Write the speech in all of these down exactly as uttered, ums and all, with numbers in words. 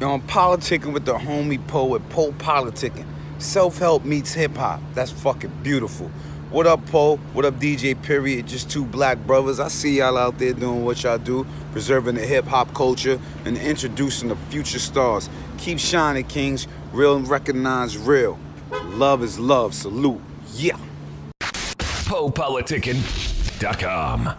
You're on Politicking with the homie poet, PoPolitickin. Self-help meets hip-hop. That's fucking beautiful. What up, Po? What up, D J Period? Just two black brothers. I see y'all out there doing what y'all do, preserving the hip-hop culture and introducing the future stars. Keep shining, kings. Real and recognize real. Love is love. Salute. Yeah. Po Politickin dot com.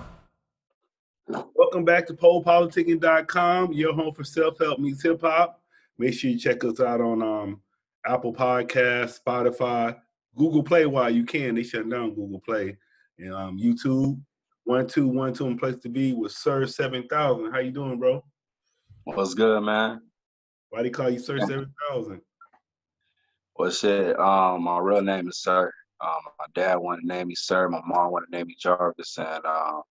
Welcome back to Po Politickin dot com, your home for self-help meets hip-hop. Make sure you check us out on um, Apple Podcasts, Spotify, Google Play while you can. They shut down Google Play. And um, YouTube, one two one two and Place to Be with Sir seven thousand. How you doing, bro? What's good, man? Why they call you Sir seven thousand? Well, shit, um, my real name is Sir. Um, my dad wanted to name me Sir. My mom wanted to name me Jarvis. And, um,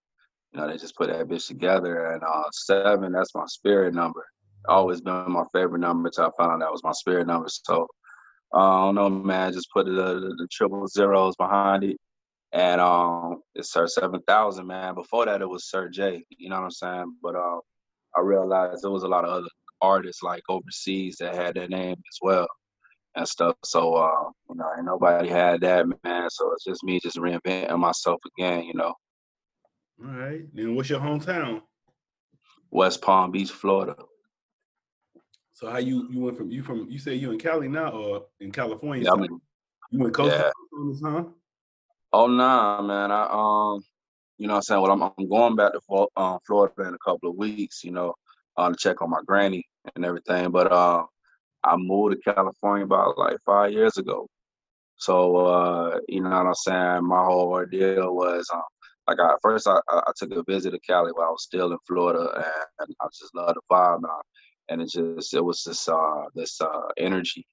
you know, they just put that bitch together. And uh, seven, that's my spirit number. Always been my favorite number until I found out that was my spirit number. So, uh, I don't know, man. Just put the, the, the triple zeros behind it. And um, it's Sir seven thousand, man. Before that, it was Sir J. You know what I'm saying? But uh, I realized there was a lot of other artists, like, overseas that had that name as well and stuff. So, uh, you know, ain't nobody had that, man. So it's just me just reinventing myself again, you know. All right. Then what's your hometown? West Palm Beach, Florida. So how you you went from you from you say you in Cali now or in California? Yeah, so I mean, you went coast yeah. to huh? Oh nah, man. I um, you know what I'm saying. Well, I'm I'm going back to um, Florida in a couple of weeks. You know, uh, to check on my granny and everything. But uh, I moved to California about like five years ago. So uh, you know what I'm saying. My whole ordeal was um. Like I, first, I, I took a visit to Cali while I was still in Florida, and I just loved the vibe, and, I, and it just it was this uh, this uh, energy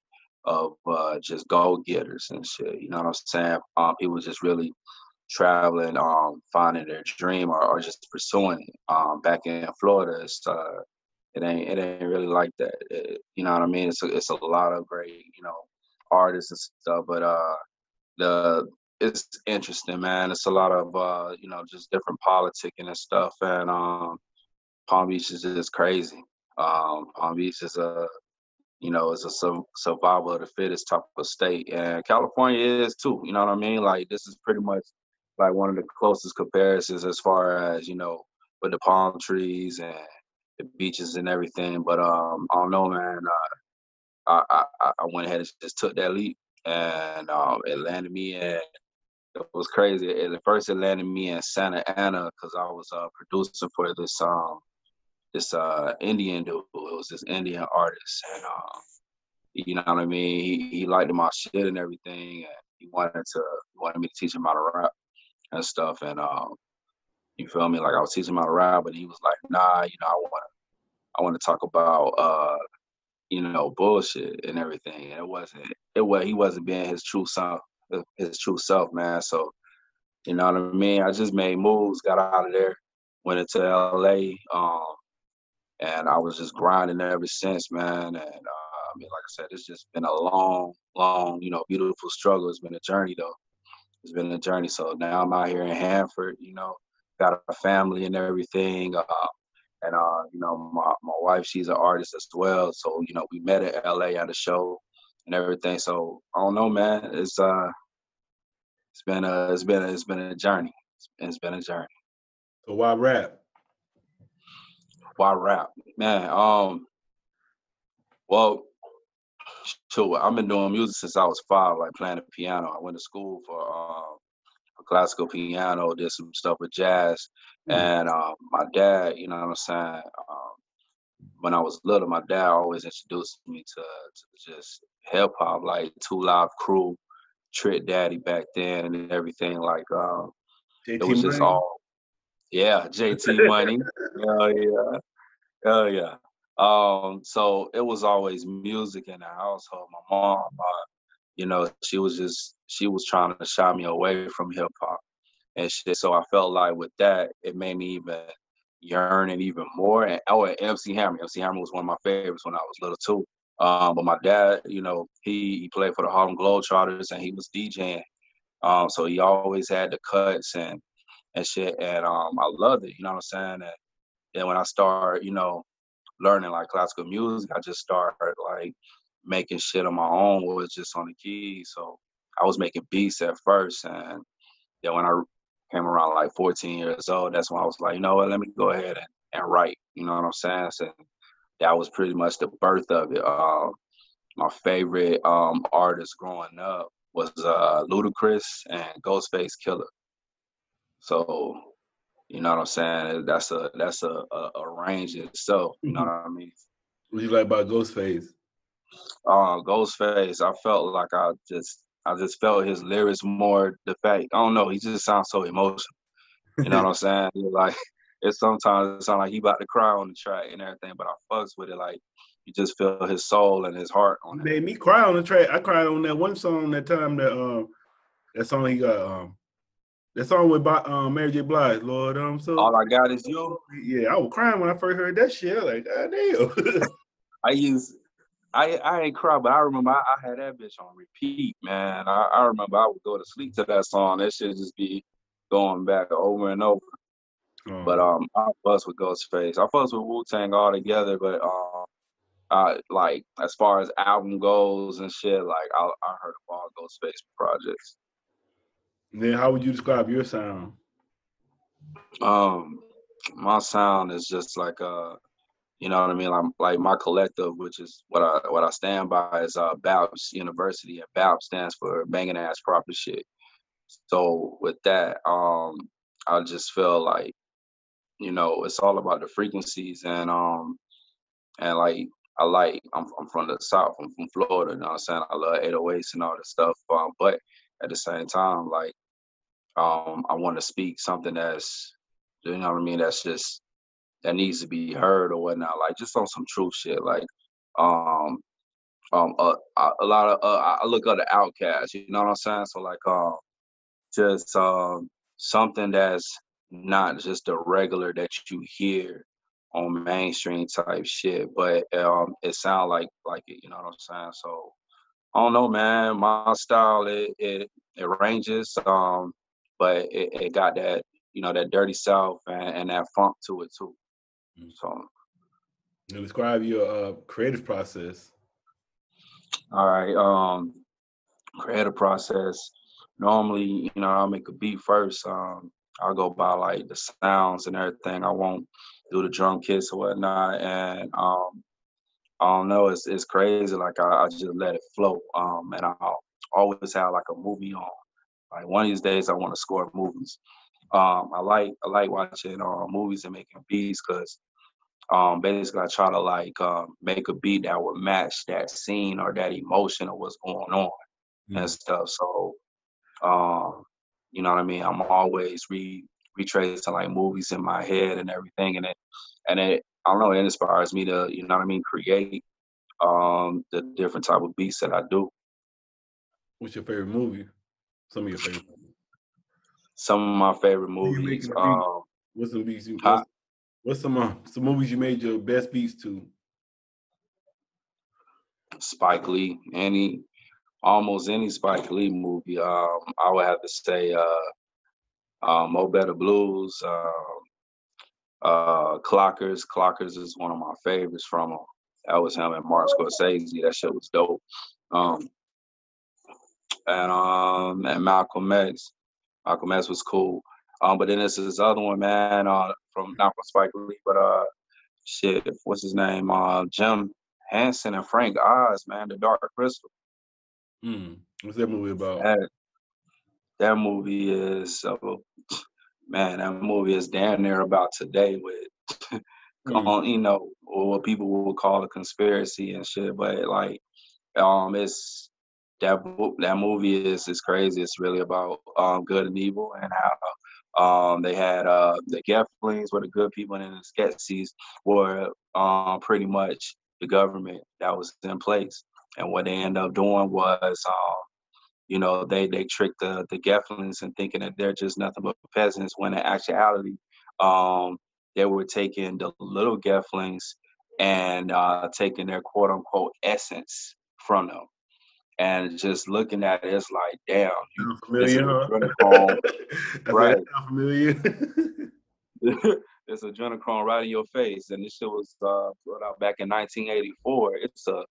of uh, just go getters and shit. You know what I'm saying? Um, people just really traveling, um, finding their dream, or, or just pursuing it. Um, back in Florida, it's, uh, it ain't it ain't really like that. It, you know what I mean? It's a, it's a lot of great you know artists and stuff, but uh, the it's interesting, man. It's a lot of, uh, you know, just different politicking and stuff. And um, Palm Beach is just crazy. Um, Palm Beach is a, you know, it's a survival of the fittest type of state. And California is too, you know what I mean? Like, this is pretty much like one of the closest comparisons as far as, you know, with the palm trees and the beaches and everything. But um, I don't know, man. Uh, I, I, I went ahead and just took that leap. And um, it landed me in. It was crazy. At first, it landed me in Santa Ana because I was uh, producing for this um, this uh, Indian dude. It was this Indian artist, and um, you know what I mean. He, he liked my shit and everything, and he wanted to he wanted me to teach him how to rap and stuff. And um, you feel me? Like I was teaching him how to rap, but he was like, "Nah, you know, I want to I want to talk about uh, you know bullshit and everything." And it wasn't it was he wasn't being his true self. his true self, man. So, you know what I mean? I just made moves, got out of there, went into L A, um, and I was just grinding ever since, man. And, uh, I mean, like I said, it's just been a long, long, you know, beautiful struggle. It's been a journey, though. It's been a journey. So now I'm out here in Hanford, you know, got a family and everything. Uh, and, uh, you know, my, my wife, she's an artist as well. So, you know, we met in L A at a show and everything. So I don't know, man. It's uh, it's been a, it's been a, it's been a journey. It's, it's been a journey. So why rap? Why rap, man? Um, well, shoot, I've been doing music since I was five, like playing the piano. I went to school for um, classical piano, did some stuff with jazz, mm-hmm. and um, my dad, you know what I'm saying. Um, When I was little, my dad always introduced me to, to just hip hop, like Two Live Crew, Trick Daddy back then, and everything. Like um, it was just Money. all, yeah, J T Money, oh yeah, oh yeah. Um, so it was always music in the household. My mom, uh, you know, she was just she was trying to shy me away from hip hop and shit. So I felt like with that, it made me even yearning even more. And oh, and M C Hammer. M C Hammer was one of my favorites when I was little too. Um, but my dad, you know, he, he played for the Harlem Globetrotters and he was DJing. Um, so he always had the cuts and and shit. And um, I loved it. You know what I'm saying? And then when I started, you know, learning like classical music, I just started like making shit on my own, was just on the keys. So I was making beats at first, and then when I came around like fourteen years old, that's when I was like, you know what, let me go ahead and, and write. You know what I'm saying? So that was pretty much the birth of it. Um, my favorite um, artist growing up was uh, Ludacris and Ghostface Killer. So, you know what I'm saying? That's a that's a, a, a range itself. You know what I mean? What do you like about Ghostface? Uh, Ghostface, I felt like I just I just felt his lyrics more. The fact, I don't know, he just sounds so emotional. You know what I'm saying? Like, it's sometimes it sounds like he about to cry on the track and everything, but I fucks with it. Like, you just feel his soul and his heart on it. Made me cry on the track. I cried on that one song that time that uh, that song he got. Um, That song with um, Mary J. Blige, Lord, I'm um, so. All I Got Is You. Yeah, I was crying when I first heard that shit. I was like, God damn. I used, I I ain't cry, but I remember I, I had that bitch on repeat, man. I, I remember I would go to sleep to that song. That shit just be going back over and over. Oh. But um, I fuss with Ghostface. I fuss with Wu-Tang all together, but um, I, like, as far as album goes and shit, like, I, I heard of all Ghostface projects. Then how would you describe your sound? Um, my sound is just like uh, you know what I mean. Like, like my collective, which is what I what I stand by, is uh, BAPS University, and BAPS stands for Banging Ass Proper Shit. So with that, um, I just feel like, you know, it's all about the frequencies, and um, and like I like I'm, I'm from the South, I'm from Florida. You know what I'm saying? I love eight oh eights and all that stuff, um, but at the same time, like, um, I want to speak something that's, you know what I mean, that's just, that needs to be heard or whatnot, like, just on some true shit, like, um, um, uh, a lot of, uh, I look at the outcasts, you know what I'm saying, so, like, um, just um, something that's not just the regular that you hear on mainstream type shit, but um, it sound like, like it, you know what I'm saying, so, I don't know, man. My style, it it, it ranges, um, but it, it got that, you know, that dirty South and, and that funk to it too. So, and describe your uh, creative process. All right, um, creative process. Normally, you know, I'll make a beat first. Um, I'll go by like the sounds and everything. I won't do the drum kits or whatnot, and um. I don't know, it's it's crazy, like I, I just let it flow, um, and I always have like a movie on. Like one of these days I want to score movies. Um, I like I like watching uh, movies and making beats because um, basically I try to like uh, make a beat that would match that scene or that emotion of what's going on mm-hmm. and stuff. So, um, you know what I mean? I'm always re retracing like movies in my head and everything, and it, and it, I don't know, it inspires me to, you know what I mean, create um, the different type of beats that I do. What's your favorite movie? Some of your favorite movies. Some of my favorite movies. Um, what's some beats you what's, what's some uh, some movies you made your best beats to? Spike Lee, any almost any Spike Lee movie. Um, I would have to say uh, uh, Mo Better Blues, uh, Uh, Clockers. Clockers is one of my favorites from him. That was him and Martin Scorsese. That shit was dope. Um, and um, and Malcolm X. Malcolm X was cool. Um, but then this is this other one, man. Uh, from not from Spike Lee, but uh, shit, what's his name? Uh, Jim Henson and Frank Oz, man. The Dark Crystal. Hmm. What's that movie about? That, that movie is. Uh, Man, that movie is damn near about today with, come mm. on, you know, or what people would call a conspiracy and shit. But like, um, it's that that movie is is crazy. It's really about um good and evil and how um they had uh the Geflings were the good people and then the Skeksis were um pretty much the government that was in place. And what they ended up doing was um. You know, they they trick the the Geflins and thinking that they're just nothing but peasants. When in actuality, um, they were taking the little Geflings and uh, taking their quote unquote essence from them. And just looking at it, it's like, damn, you familiar, huh? Right? It's adrenochrome right in your face, and this shit was uh, brought out back in nineteen eighty-four. It's a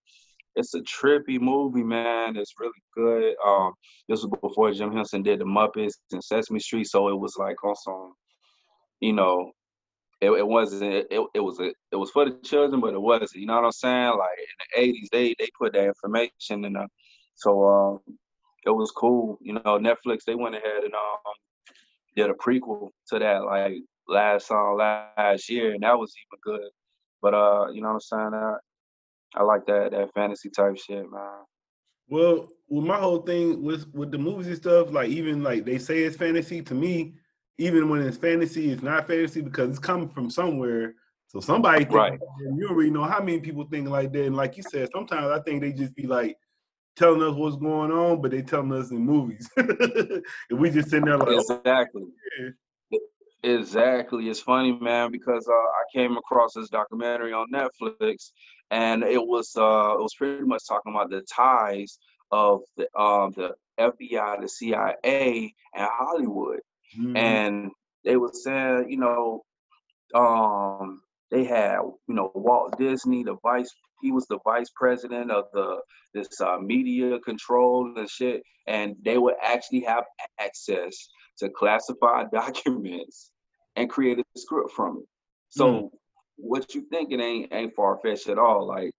It's a trippy movie, man. It's really good. Um, this was before Jim Henson did The Muppets and Sesame Street, so it was like on some, you know, it, it wasn't. It, it was a, it was for the children, but it wasn't. You know what I'm saying? Like in the eighties, they they put that information in. The, so um, it was cool. You know, Netflix, they went ahead and um did a prequel to that, like last song last year, and that was even good. But uh, you know what I'm saying? I, I like that that fantasy type shit, man. Well, with my whole thing with with the movies and stuff, like even like they say it's fantasy to me. Even when it's fantasy, it's not fantasy because it's coming from somewhere. So somebody thinks right. You already know how many people think like that. And like you said, sometimes I think they just be like telling us what's going on, but they telling us in movies, and we just sitting there like exactly. Oh, yeah. Exactly. It's funny, man, because uh, I came across this documentary on Netflix. And it was uh, it was pretty much talking about the ties of the um, the F B I, the C I A, and Hollywood. Mm-hmm. And they were saying, you know, um, they had, you know, Walt Disney, the vice, he was the vice president of the this uh, media control and shit. And they would actually have access to classified documents and create a script from it. So. Mm-hmm. What you think it ain't ain't far fetched at all. Like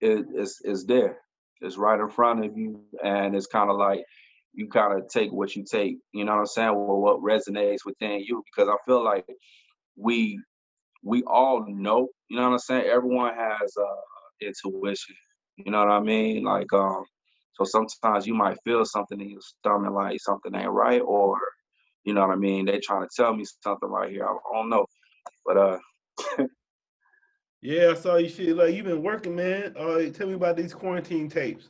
it, it's it's there, it's right in front of you, and it's kind of like you kind of take what you take. You know what I'm saying? Well, what resonates within you? Because I feel like we we all know. You know what I'm saying? Everyone has uh, intuition. You know what I mean? Like um, so sometimes you might feel something in your stomach, like something ain't right, or you know what I mean? They trying to tell me something right here. I don't know, but uh. Yeah, I saw you shit. Like, you've been working, man. Uh, tell me about these quarantine tapes.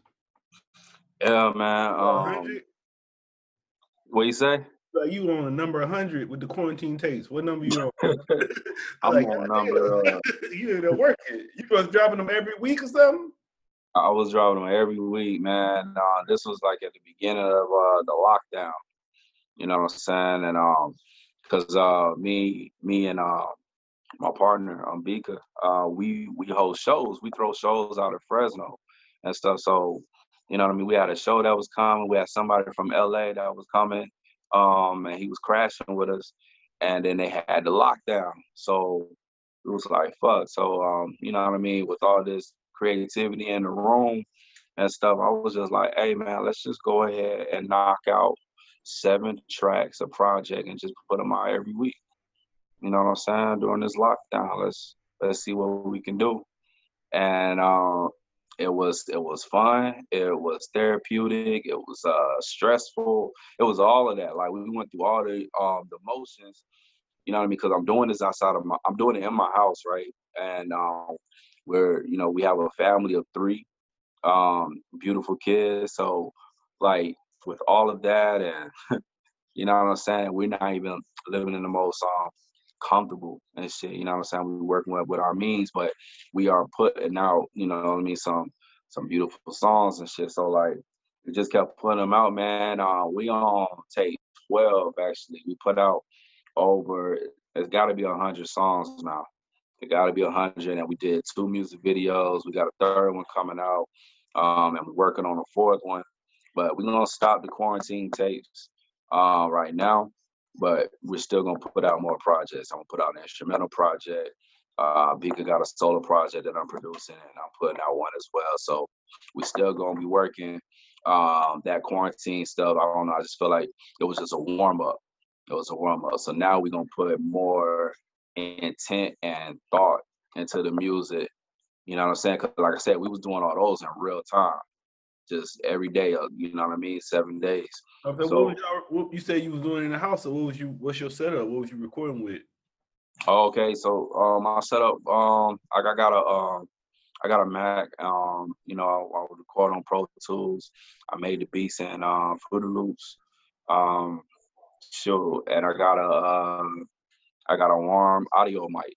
Yeah, man. Um, what you say? Like you on a number one hundred with the quarantine tapes. What number you on? I'm like, on number. Uh, you ended up working. You was dropping them every week or something? I was dropping them every week, man. Uh, this was like at the beginning of uh, the lockdown. You know what I'm saying? And um, because uh, me, me and um. Uh, my partner, Ambika, uh, we, we hold shows. We throw shows out of Fresno and stuff. So, you know what I mean? We had a show that was coming. We had somebody from L A that was coming, um, and he was crashing with us. And then they had the lockdown. So it was like, fuck. So, um, you know what I mean? With all this creativity in the room and stuff, I was just like, hey, man, let's just go ahead and knock out seven tracks a project and just put them out every week. You know what I'm saying? During this lockdown, let's let's see what we can do. And uh, it was it was fun. It was therapeutic. It was uh, stressful. It was all of that. Like we went through all the um, the motions. You know what I mean? Because I'm doing this outside of my. I'm doing it in my house, right? And um, we're you know we have a family of three, um, beautiful kids. So like with all of that, and you know what I'm saying? We're not even living in the most um. comfortable and shit, you know what I'm saying? We're working with, with our means, but we are putting out, you know what I mean, some some beautiful songs and shit. So like we just kept putting them out, man. Uh, we on tape twelve actually. We put out over it's gotta be a hundred songs now. It gotta be a hundred and we did two music videos. We got a third one coming out. Um and we're working on a fourth one. But we're gonna stop the quarantine tapes uh right now. But we're still gonna put out more projects. I'm gonna put out an instrumental project. Uh, Bika got a solo project that I'm producing, and I'm putting out one as well. So we still gonna be working um, that quarantine stuff. I don't know. I just feel like it was just a warm up. It was a warm up. So now we're gonna put more intent and thought into the music. You know what I'm saying? Cause like I said, we was doing all those in real time, just every day. You know what I mean? Seven days. Okay, so, what was y'all, what you said you was doing in the house, so what was you? What's your setup? What was you recording with? Okay, so um, my setup, um, I, I got a, um, I got a Mac. Um, you know, I, I would record on Pro Tools. I made the beats in uh, Fruity Loops. Um, sure, and I got a, um, I got a Warm Audio mic.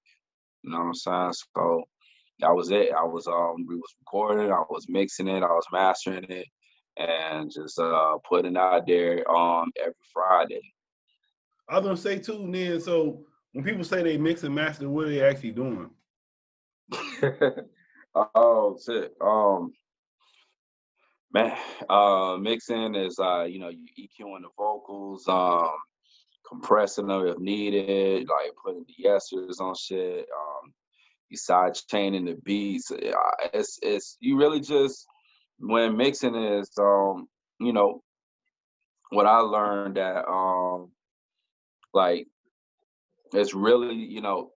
You know what I'm saying? So that was it. I was um, we was recording. I was mixing it. I was mastering it. And just uh, putting out there um every Friday. I was gonna say too, then. So When people say they mix and master, what are they actually doing? oh shit. Um man, uh mixing is uh, you know, you EQing the vocals, um, compressing them if needed, like putting de-essers on shit, um, you side chaining the beats. It's it's you really just when mixing is um, you know, what I learned that um like it's really, you know,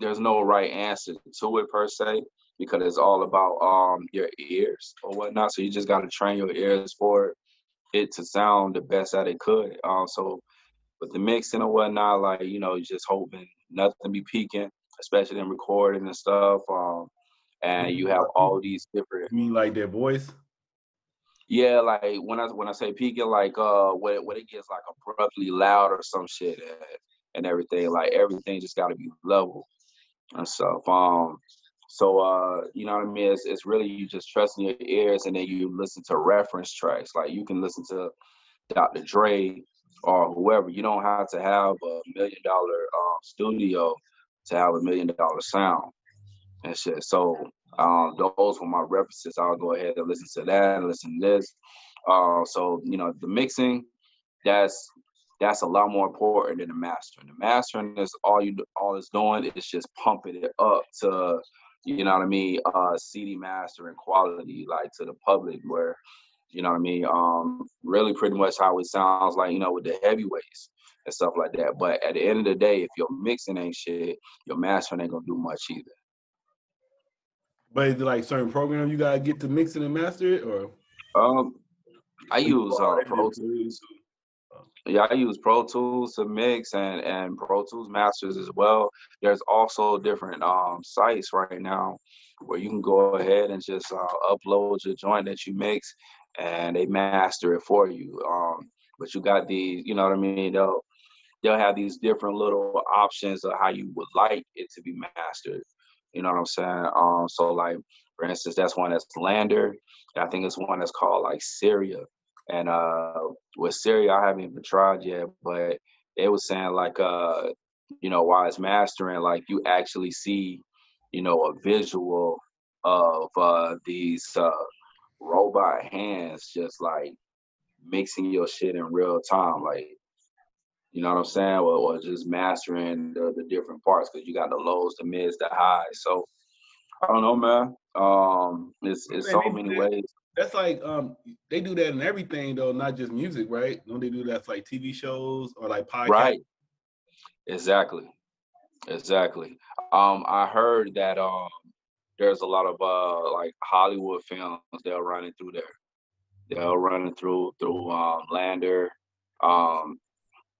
there's no right answer to it per se, because it's all about um your ears or whatnot. So you just gotta train your ears for it to sound the best that it could. Um, so with the mixing and whatnot, like, you know, just hoping nothing be peaking, especially in recording and stuff. Um, and you have all these different. You mean like their voice? Yeah, like when I when I say peaking, like uh, when when it gets like abruptly loud or some shit. Uh, and everything, like everything just got to be level and stuff. Um, so, uh, you know what I mean? It's, it's really you just trusting your ears, and then you listen to reference tracks. Like you can listen to Doctor Dre or whoever. You don't have to have a million dollar um, studio to have a million dollar sound and shit. So um, those were my references. I'll go ahead and listen to that and listen to this. Uh, so, you know, the mixing, that's, that's a lot more important than the mastering. The mastering is all you all it's doing is just pumping it up to, you know what I mean, uh, C D mastering quality, like to the public where, you know what I mean, um, really pretty much how it sounds like, you know, with the heavyweights and stuff like that. But at the end of the day, if your mixing ain't shit, your mastering ain't gonna do much either. But is there like certain program you gotta get to mix it and master it, or? Um, I use uh, Pro Tools. Yeah, I use Pro Tools to mix and, and Pro Tools Masters as well. There's also different um, sites right now where you can go ahead and just uh, upload your joint that you mix and they master it for you. Um, but you got these, you know what I mean? They'll, they'll have these different little options of how you would like it to be mastered. You know what I'm saying? Um, so like, for instance, that's one that's Lander. I think it's one that's called like Syria. And uh, with Syria, I haven't even tried yet, but they was saying like, uh, you know, while it's mastering, like you actually see, you know, a visual of uh, these uh, robot hands just like mixing your shit in real time. Like, you know what I'm saying? Or, or just mastering the, the different parts because you got the lows, the mids, the highs. So I don't know, man. Um, it's it's so many ways. That's like um they do that in everything though, not just music, right? Don't they do that for like T V shows or like podcasts? Right. Exactly. Exactly. Um, I heard that um there's a lot of uh like Hollywood films that are running through there. They're running through through um Lander. Um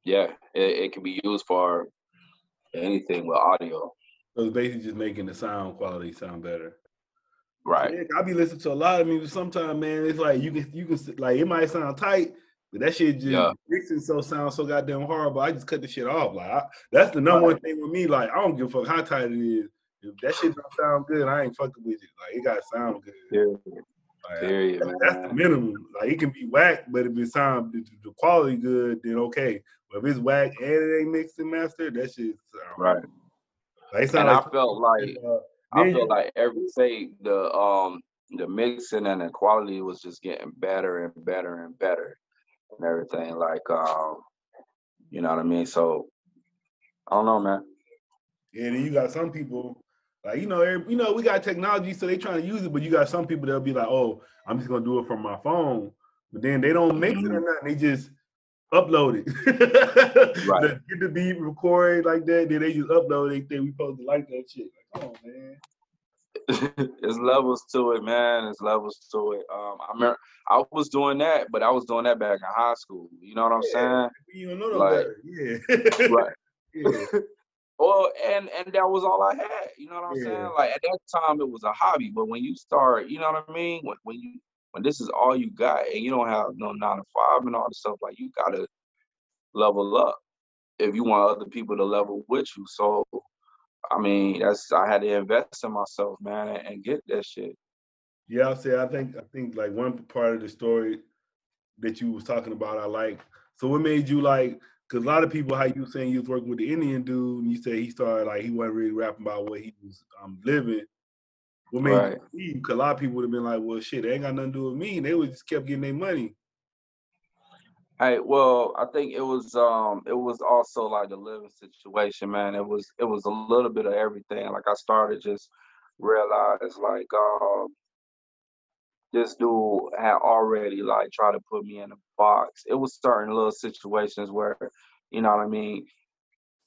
yeah, it, it can be used for anything with audio. So it's basically just making the sound quality sound better. Right. Man, I be listening to a lot of music sometimes, man. It's like you can you can like it might sound tight, but that shit just yeah. mixing so sounds so goddamn horrible. I just cut the shit off. Like I, that's the number one thing with me. Like I don't give a fuck how tight it is. If that shit don't sound good, I ain't fucking with it. Like it gotta sound good. Yeah. Like, yeah, that's, that's the minimum. Like it can be whack, but if it sound if the quality good, then okay. But if it's whack and it ain't mixed and mastered, that shit sound right. Like, it sound and like I felt like. Uh, I feel like every tape, the um the mixing and the quality was just getting better and better and better and everything. Like um, you know what I mean? So I don't know, man. Yeah, then you got some people like you know, every, you know, we got technology, so they trying to use it, but you got some people that'll be like, oh, I'm just gonna do it from my phone, but then they don't mix mm-hmm. it or nothing, they just upload it. Right. They get the beat recorded like that, then they just upload it, they think we supposed to like that shit. Oh man, it's levels to it, man. It's levels to it. Um, I remember I was doing that, but I was doing that back in high school. You know what I'm yeah. saying? You don't know no like, better. Yeah. Right. Yeah. Well, and and that was all I had. You know what I'm yeah. saying? Like at that time, it was a hobby. But when you start, you know what I mean? When when you when this is all you got, and you don't have no nine to five and all this stuff, like you gotta level up if you want other people to level with you. So. I mean, that's I had to invest in myself, man, and, and get that shit. Yeah, I'll say I think I think like one part of the story that you was talking about, I like. So what made you like Because a lot of people, how you saying you was working with the Indian dude, and you said he started like he wasn't really rapping about what he was um, living. What made right. you leave? Because a lot of people would have been like, well, shit, they ain't got nothing to do with me. And they would just kept getting their money. Hey, well, I think it was um it was also like a living situation, man. It was it was a little bit of everything. Like I started just realize like um uh, this dude had already like tried to put me in a box. It was certain little situations where, you know what I mean?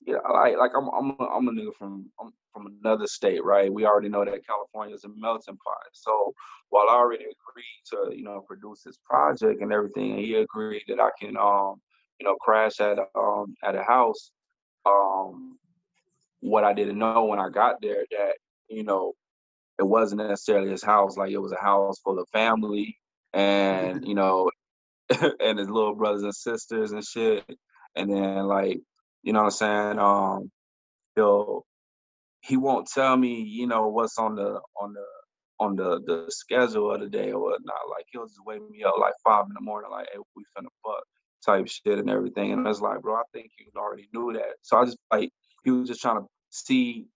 Yeah, like like I'm I'm a, I'm a nigga from I'm from another state, right? We already know that California is a melting pot. So while I already agreed to, you know, produce this project and everything, and he agreed that I can, um, you know, crash at a, um at a house. Um, what I didn't know when I got there that, you know, it wasn't necessarily his house. Like it was a house full of family and, you know, and his little brothers and sisters and shit. And then like, you know what I'm saying? Um, he'll, he won't tell me, you know, what's on the on the on the the schedule of the day or whatnot. Like he'll just wake me up like five in the morning, like, hey, we finna fuck type shit and everything. And it's like, bro, I think you already knew that. So I just like he was just trying to see,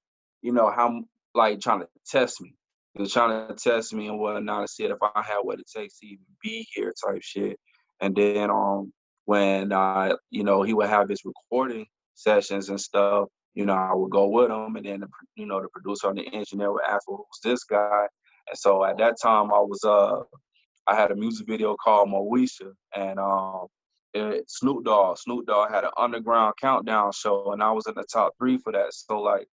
you know, how like trying to test me. He was trying to test me and whatnot and see if I had what it takes to even be here type shit. And then um when I, you know, he would have his recording sessions and stuff, you know, I would go with him, and then, the, you know, the producer and the engineer would ask, well, who's this guy? And so at that time, I was, uh, I had a music video called Moesha, and um, it, Snoop Dogg, Snoop Dogg had an underground countdown show, and I was in the top three for that. So, like,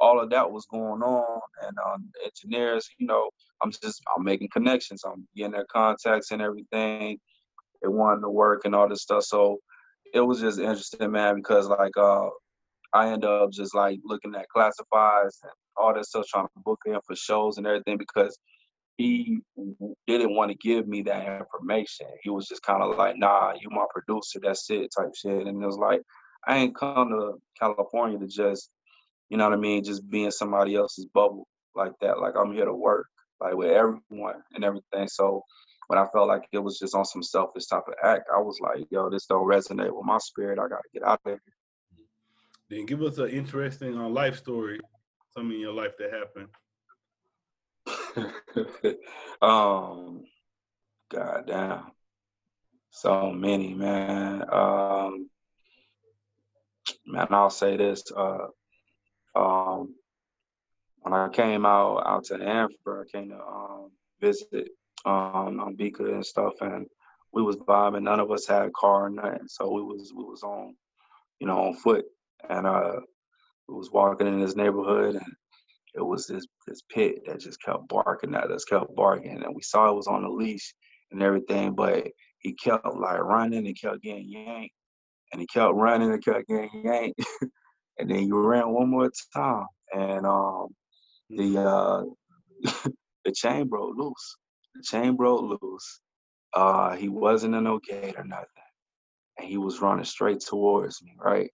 all of that was going on, and um, engineers, you know, I'm just, I'm making connections. I'm getting their contacts and everything. They wanted to work and all this stuff. So it was just interesting, man, because, like, uh, I end up just like looking at classifieds and all that stuff, trying to book in for shows and everything because he didn't want to give me that information. He was just kind of like, nah, you my producer, that's it type shit. And it was like, I ain't come to California to just, you know what I mean, just be in somebody else's bubble like that. Like I'm here to work, like with everyone and everything. So when I felt like it was just on some selfish type of act, I was like, yo, this don't resonate with my spirit. I got to get out of here. Then give us an interesting uh, life story, something in your life that happened. um, goddamn, so many, man. Um, man, I'll say this. Uh, um, when I came out out to Hanford, I came to um, visit um, Ambika and stuff, and we was vibing. None of us had a car or nothing, so we was we was on, you know, on foot. And uh, we was walking in this neighborhood, and it was this this pit that just kept barking at us, kept barking. And we saw it was on a leash and everything, but he kept like running and kept getting yanked. And he kept running and kept getting yanked. And then you ran one more time, and um, the uh, the chain broke loose. The chain broke loose. Uh, he wasn't in no gate or nothing, and he was running straight towards me, right?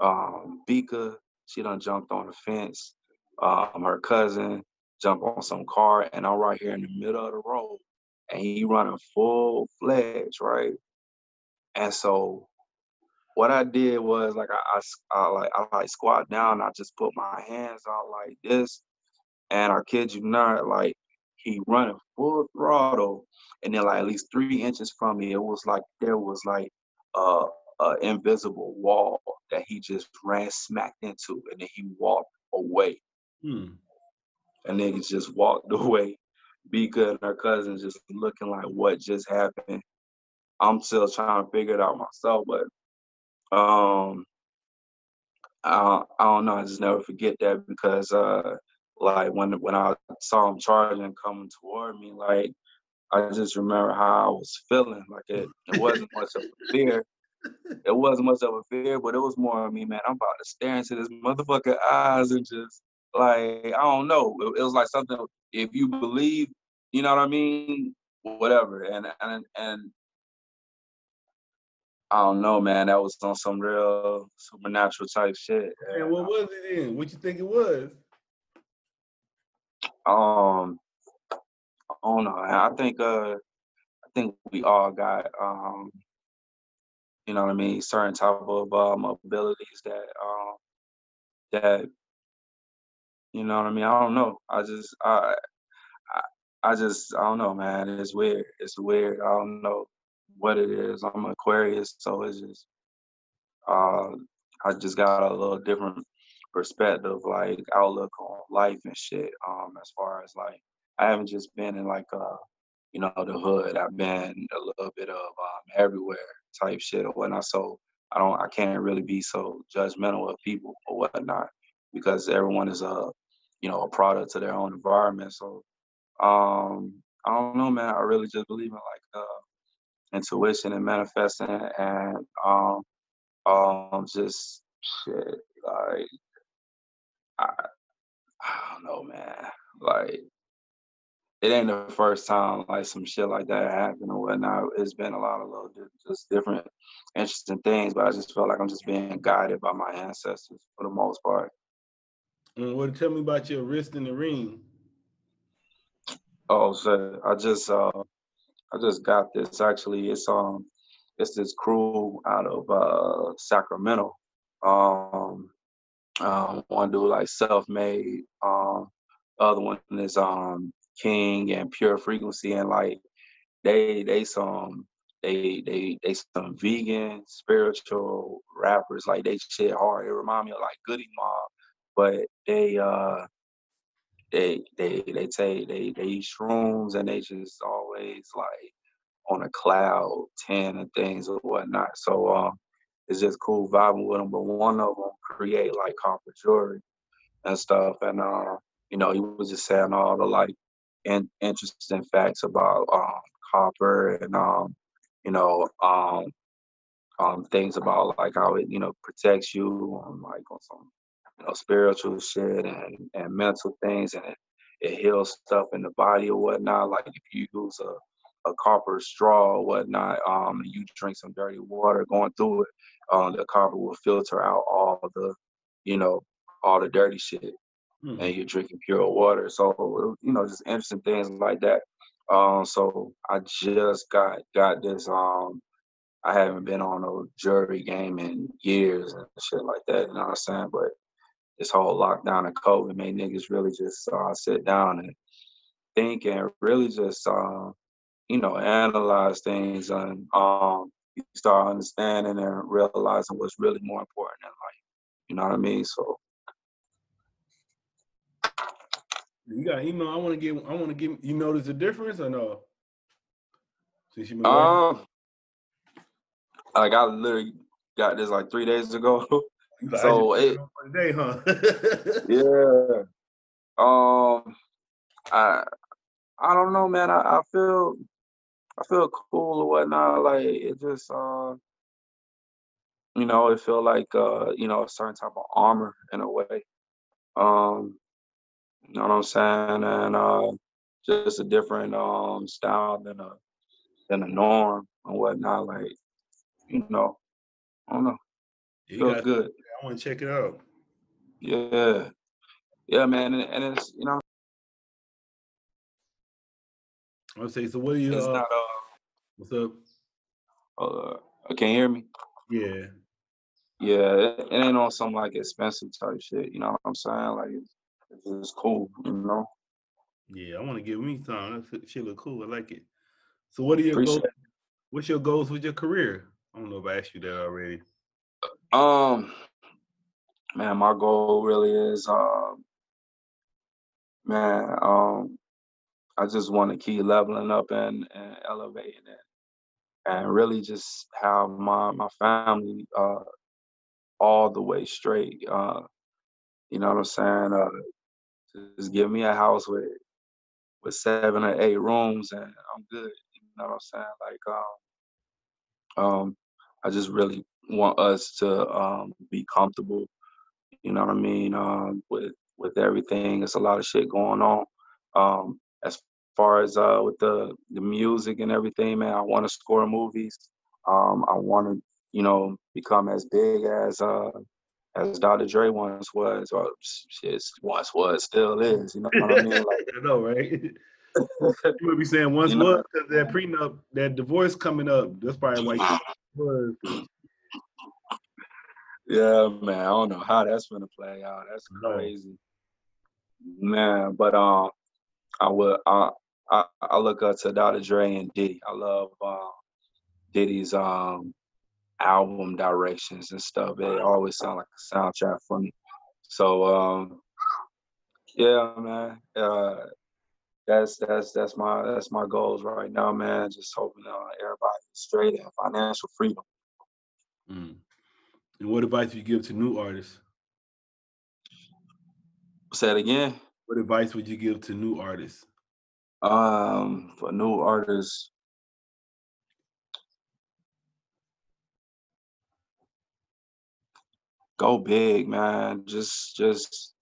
Um, Bika, she done jumped on the fence. Um, her cousin jumped on some car, and I'm right here in the middle of the road, and he running full fledged, right? And so, what I did was like I, I, I like I like squat down. I just put my hands out like this, and I kid you not, like he running full throttle, and then like at least three inches from me, it was like there was like uh. Uh, invisible wall that he just ran smacked into, and then he walked away. Hmm. And niggas just walked away. Bika and her cousin just looking like, what just happened? I'm still trying to figure it out myself, but um, I, I don't know. I just never forget that because, uh, like, when when I saw him charging coming toward me, like, I just remember how I was feeling. Like, it, it wasn't much of a fear. It wasn't much of a fear, but it was more of me, man. I'm about to stare into this motherfucking eyes and just, like, I don't know. It, it was like something, if you believe, you know what I mean? Whatever. And, and, and I don't know, man. That was on some real supernatural type shit. And hey, what was it then? What you think it was? Um, I don't know. I think, uh, I think we all got, um, you know what I mean, certain type of um, abilities that, um, that, you know what I mean? I don't know. I just, I, I, I just, I don't know, man. It's weird. It's weird. I don't know what it is. I'm an Aquarius, so it's just, uh, I just got a little different perspective, like outlook on life and shit. Um, as far as like, I haven't just been in like a, you know, the hood. I've been a little bit of um, everywhere type shit or whatnot. So I don't, I can't really be so judgmental of people or whatnot, because everyone is a, you know, a product to their own environment. So um, I don't know, man. I really just believe in like uh, intuition and manifesting, and um, um, just shit. Like I, I don't know, man. Like, it ain't the first time like some shit like that happened or whatnot. It's been a lot of little just different interesting things, but I just felt like I'm just being guided by my ancestors for the most part. And what tell me about your wrist in the ring? Oh, so I just uh, I just got this actually. It's um it's this crew out of uh, Sacramento. Um, um, one dude like self-made. Um, the other one is um. King and Pure Frequency, and like they they some they they they some vegan spiritual rappers. Like they shit hard. It remind me of like Goody Mob, but they uh they they they take they they eat shrooms, and they just always like on a cloud ten and things or whatnot. So um it's just cool vibing with them. But one of them create like copper jewelry and stuff, and uh you know he was just saying all the like and interesting facts about um, copper and um, you know um, um, things about like how it you know protects you on like on some you know spiritual shit and, and mental things, and it, it heals stuff in the body or whatnot. Like if you use a, a copper straw or whatnot, um, you drink some dirty water going through it, um, the copper will filter out all the you know all the dirty shit. Mm-hmm. And you're drinking pure water. So, you know, just interesting things like that. Um, so I just got got this. Um, I haven't been on a jury game in years and shit like that, you know what I'm saying? But this whole lockdown and COVID made niggas really just uh, sit down and think and really just, uh, you know, analyze things. And um, you start understanding and realizing what's really more important in life. You know what I mean? So. You got email. I want to get. I want to get. You notice the difference or no? Since you um, like I literally got this like three days ago. Like, so it. Today, huh? Yeah. Um, I I don't know, man. I, I feel I feel cool or whatnot. Like it just uh, you know, it feel like uh, you know, a certain type of armor in a way. Um. You know what I'm saying? And uh, just a different um, style than a than a norm and whatnot. Like, you know, I don't know. It feels good. I want to check it out. Yeah. Yeah, man. And, and it's, you know. I would say, so what are you? It's uh, not, uh, what's up? Uh, can you hear me? Yeah. Yeah. It, it ain't on some like expensive type shit. You know what I'm saying? Like, it's, it's cool, you know. Yeah, I want to give me some. That shit look cool. I like it. So, what are your Appreciate goals? It. What's your goals with your career? I don't know if I asked you that already. Um, man, my goal really is, uh, man, um, I just want to keep leveling up and, and elevating it, and really just have my my family uh all the way straight. Uh, you know what I'm saying? Uh. Just give me a house with with seven or eight rooms, and I'm good. You know what I'm saying? Like, um, um, I just really want us to um, be comfortable. You know what I mean? Um, with with everything, it's a lot of shit going on. Um, as far as uh, with the the music and everything, man, I want to score movies. Um, I want to, you know, become as big as. Uh, As Doctor Dre once was, or shit, once was, still is. You know what I mean? Like, I know, right? You would be saying once was because that prenup, that divorce coming up. That's probably why. You Yeah, man. I don't know how that's gonna play out. That's crazy, man. But um, I would I I, I look up to Doctor Dre and Diddy. I love uh, Diddy's um album directions and stuff. It always sound like a soundtrack for me. So um, yeah, man. Uh, that's that's that's my that's my goals right now, man. Just hoping uh, everybody straight and financial freedom. Mm. And what advice would you give to new artists? Say it again. What advice would you give to new artists? Um, for new artists, go big, man. Just, just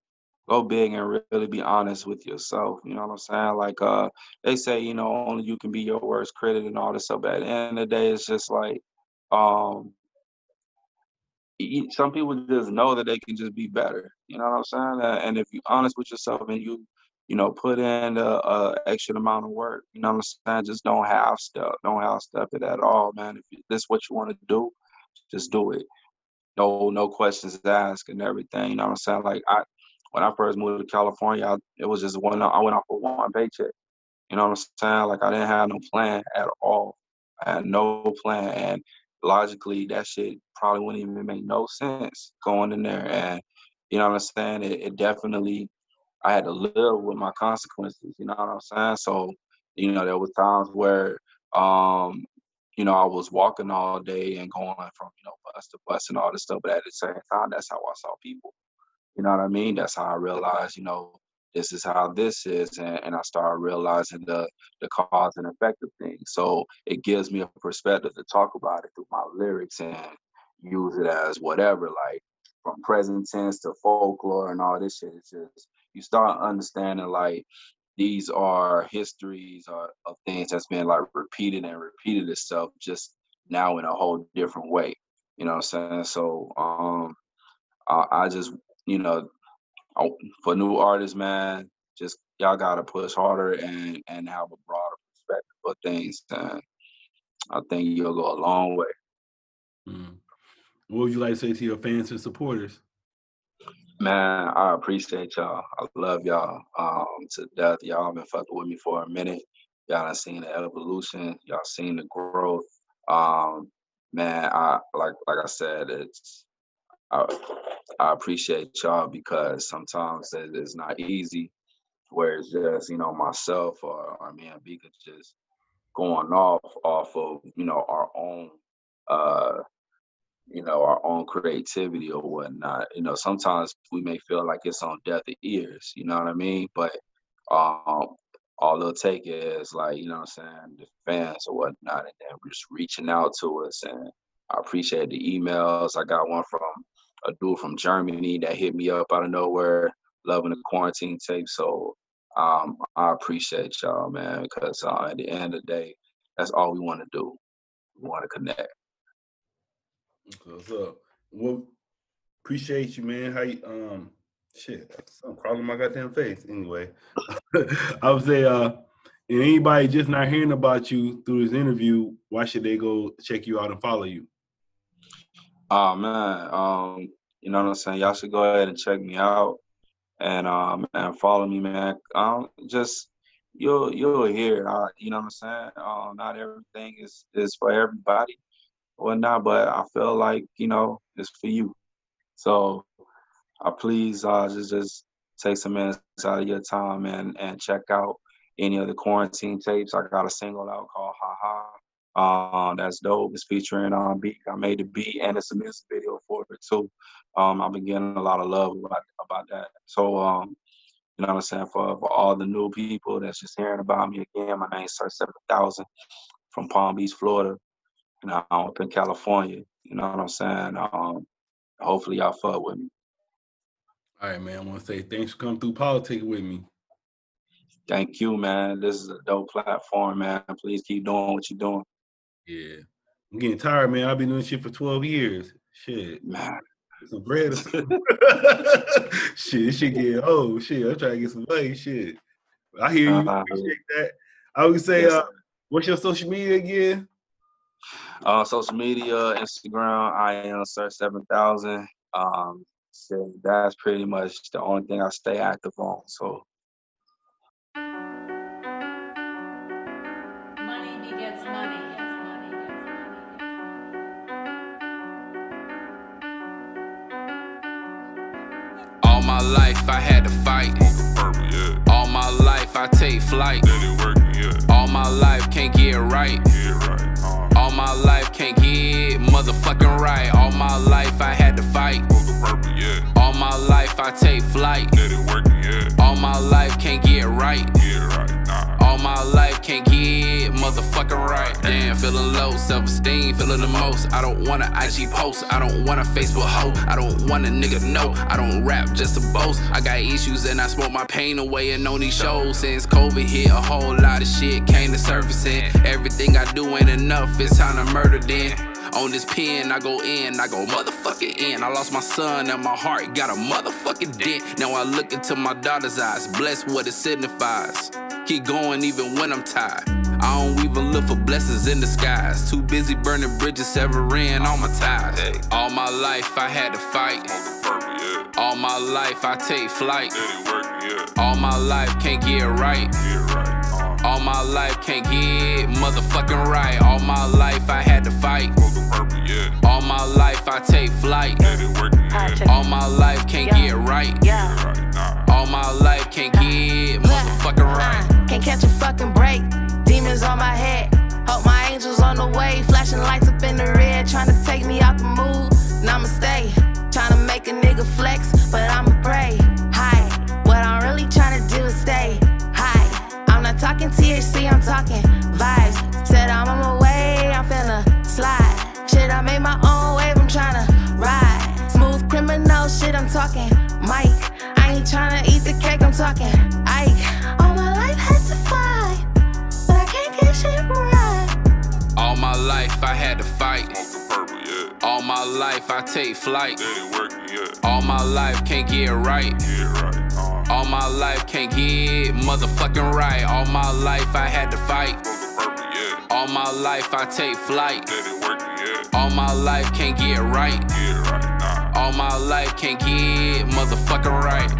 go big and really be honest with yourself. You know what I'm saying? Like, uh, they say, you know, only you can be your worst critic and all this stuff. But at the end of the day, it's just like, um. some people just know that they can just be better. You know what I'm saying? And if you're honest with yourself and you, you know, put in a, a extra amount of work, you know what I'm saying? Just don't half step, don't half step it at all, man. If this is what you want to do, just do it. No, no questions asked and everything. You know what I'm saying? Like I, when I first moved to California, I, it was just one. I went off for one paycheck. You know what I'm saying? Like I didn't have no plan at all. I had no plan, and logically, that shit probably wouldn't even make no sense going in there. And, you know what I'm saying? It, it definitely, I had to live with my consequences, you know what I'm saying? So, you know, there were times where, um, you know, I was walking all day and going from, you know, bus to bus and all this stuff. But at the same time, that's how I saw people. You know what I mean? That's how I realized, you know, this is how this is. And, and I started realizing the, the cause and effect of things. So it gives me a perspective to talk about it through my lyrics and use it as whatever, like from present tense to folklore and all this shit. It's just, you start understanding like these are histories or, of things that's been like repeated and repeated itself just now in a whole different way. You know what I'm saying? So um, I, I just, you know, for new artists, man, just y'all gotta push harder and and have a broader perspective of things. And I think you'll go a long way. Mm. What would you like to say to your fans and supporters? Man, I appreciate y'all. I love y'all um, to death. Y'all been fucking with me for a minute. Y'all done seen the evolution. Y'all seen the growth. Um, man, I like like I said, it's. I, I appreciate y'all because sometimes it's not easy where it's just, you know, myself or, or me and Ambika just going off off of, you know, our own, uh, you know, our own creativity or whatnot. You know, sometimes we may feel like it's on deaf ears, you know what I mean? But um, all they'll take is like, you know what I'm saying, the fans or whatnot, and then we're just reaching out to us. And I appreciate the emails. I got one from a dude from Germany that hit me up out of nowhere, loving the quarantine tape. So um, I appreciate y'all, man, because uh, at the end of the day, that's all we want to do. We want to connect. What's up? Well, appreciate you, man. How you, um, shit, something crawling my goddamn face. Anyway, I would say, uh, and anybody just not hearing about you through this interview, why should they go check you out and follow you? Oh, man, um, you know what I'm saying? Y'all should go ahead and check me out and um and follow me, man. Um, just you'll you'll hear, uh, you know what I'm saying? Uh, not everything is, is for everybody or not, but I feel like, you know, it's for you. So I uh, please uh, just, just take some minutes out of your time and, and check out any of the quarantine tapes. I got a single out called Ha Ha. Um, that's dope. It's featuring um, Beat. I made the beat, and it's a music video for it too. Um, I've been getting a lot of love about, about that. So, um, you know what I'm saying? For, for all the new people that's just hearing about me again, my name's Sir seven thousand from Palm Beach, Florida, and I'm up in California. You know what I'm saying? Um, hopefully, y'all fuck with me. All right, man. I want to say thanks for coming through Politic with me. Thank you, man. This is a dope platform, man. Please keep doing what you're doing. Yeah. I'm getting tired, man. I've been doing shit for twelve years. Shit. Man. Some bread or something. Shit, this shit getting old. Shit, I'm trying to get some money. Shit. I hear you. Uh, Appreciate that. I would say, yes. uh, what's your social media again? Uh, social media, Instagram, I am Sir seven thousand. Um, so that's pretty much the only thing I stay active on. So. Money begets money. All my life I had to fight. All my life I take flight. All my life can't get right. All my life can't get motherfucking right. All my life I had to fight. All my life I take flight. All my life can't get right. All my life can't get motherfucking right. Damn, feeling low, self-esteem, feeling the most. I don't want an I G post, I don't want a Facebook hoe, I don't want a nigga, no. I don't rap just to boast. I got issues and I smoke my pain away and on these shows. Since COVID hit, a whole lot of shit came to surfacing. Everything I do ain't enough, it's time to murder then. On this pen, I go in, I go motherfucking in. I lost my son and my heart got a motherfucking dent. Now I look into my daughter's eyes, blessed what it signifies. Keep going even when I'm tired. I don't even look for blessings in disguise. Too busy burning bridges, severing all my ties. All my life I had to fight. All my life I take flight. All my life can't get right. All my life can't get motherfucking right. All my life I had to fight. All my life I take flight. All my life can't get right. All my life can't get motherfucking right. Can't catch a fucking break. Demons on my head. Hope my angels on the way. Flashing lights up in the red. Trying to take me out the mood. And I'ma stay. Trying to make a nigga flex. But I'ma pray. Hi. What I'm really trying to do is stay. I'm talking T H C, I'm talking vibes. Said I'm on my way, I'm finna slide. Shit, I made my own wave, I'm tryna ride. Smooth criminal shit, I'm talking Mike. I ain't tryna eat the cake, I'm talking Ike. All my life had to fight, but I can't get shit right. All my life I had to fight. All my life I take flight. All my life can't get right. All my life can't get motherfucking right. All my life I had to fight. All my life I take flight. All my life can't get right. All my life can't get motherfucking right.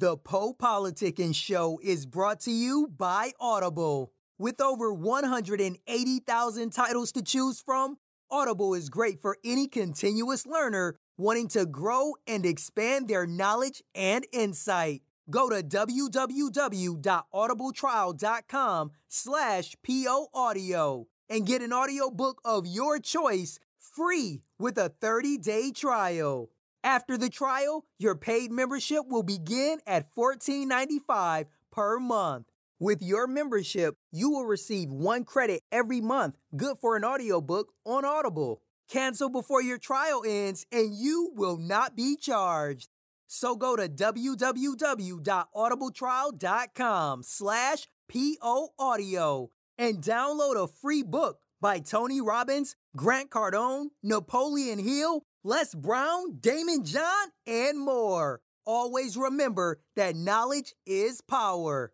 The PoPolitickin' Show is brought to you by Audible. With over one hundred eighty thousand titles to choose from, Audible is great for any continuous learner wanting to grow and expand their knowledge and insight. Go to w w w dot audible trial dot com slash P O audio and get an audiobook of your choice free with a thirty day trial. After the trial, your paid membership will begin at fourteen ninety-five per month. With your membership, you will receive one credit every month, good for an audiobook on Audible. Cancel before your trial ends, and you will not be charged. So go to w w w dot audible trial dot com slash P O audio and download a free book by Tony Robbins, Grant Cardone, Napoleon Hill, Les Brown, Damon John, and more. Always remember that knowledge is power.